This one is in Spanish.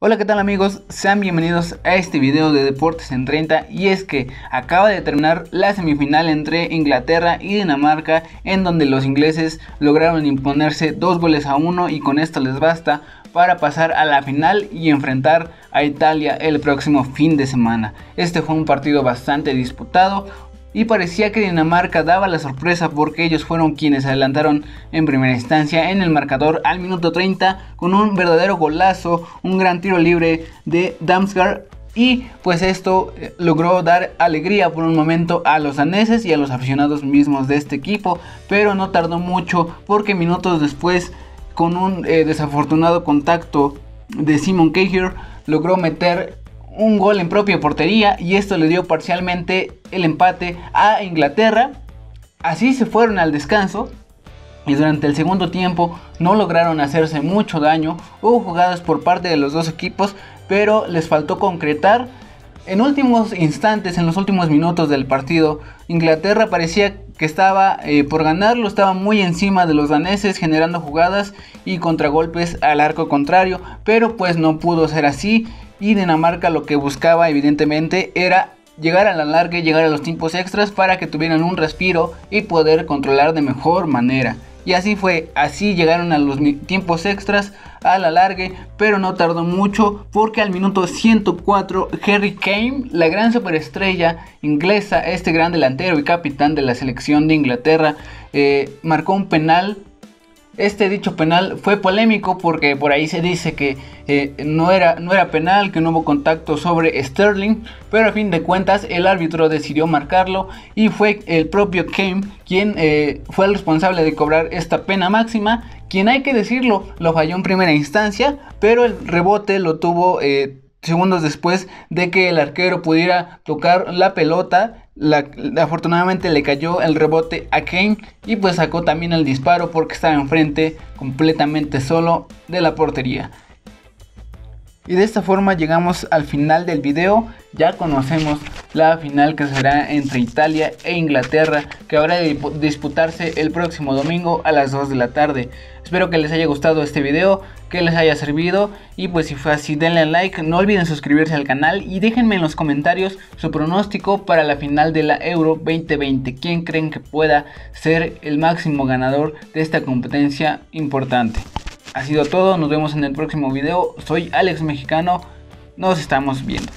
Hola, ¿qué tal amigos? Sean bienvenidos a este video de Deportes en 30. Y es que acaba de terminar la semifinal entre Inglaterra y Dinamarca, en donde los ingleses lograron imponerse 2-1 y con esto les basta para pasar a la final y enfrentar a Italia el próximo fin de semana. Este fue un partido bastante disputado y parecía que Dinamarca daba la sorpresa, porque ellos fueron quienes adelantaron en primera instancia en el marcador al minuto 30 con un verdadero golazo, un gran tiro libre de Damsgaard, y pues esto logró dar alegría por un momento a los daneses y a los aficionados mismos de este equipo, pero no tardó mucho porque minutos después, con un desafortunado contacto de Simon Kjær, logró meter un gol en propia portería y esto le dio parcialmente el empate a Inglaterra. Así se fueron al descanso y durante el segundo tiempo no lograron hacerse mucho daño. Hubo jugadas por parte de los dos equipos, pero les faltó concretar. En últimos instantes, en los últimos minutos del partido, Inglaterra parecía que estaba por ganarlo, estaba muy encima de los daneses, generando jugadas y contragolpes al arco contrario, pero pues no pudo ser así. Y Dinamarca lo que buscaba evidentemente era llegar al alargue, llegar a los tiempos extras para que tuvieran un respiro y poder controlar de mejor manera. Y así fue, así llegaron a los tiempos extras, al alargue, pero no tardó mucho porque al minuto 104 Harry Kane, la gran superestrella inglesa, este gran delantero y capitán de la selección de Inglaterra, marcó un penal. Este dicho penal fue polémico porque por ahí se dice que no era penal, que no hubo contacto sobre Sterling, pero a fin de cuentas el árbitro decidió marcarlo y fue el propio Kane quien fue el responsable de cobrar esta pena máxima, quien, hay que decirlo, lo falló en primera instancia, pero el rebote lo tuvo segundos después de que el arquero pudiera tocar la pelota. Afortunadamente le cayó el rebote a Kane y pues sacó también el disparo porque estaba enfrente completamente solo de la portería. Y de esta forma llegamos al final del video. Ya conocemos la final que será entre Italia e Inglaterra, que habrá de disputarse el próximo domingo a las 2 de la tarde. Espero que les haya gustado este video, que les haya servido, y pues si fue así denle a like, no olviden suscribirse al canal y déjenme en los comentarios su pronóstico para la final de la Euro 2020. ¿Quién creen que pueda ser el máximo ganador de esta competencia importante? Ha sido todo, nos vemos en el próximo video. Soy Alex Mexicano, nos estamos viendo.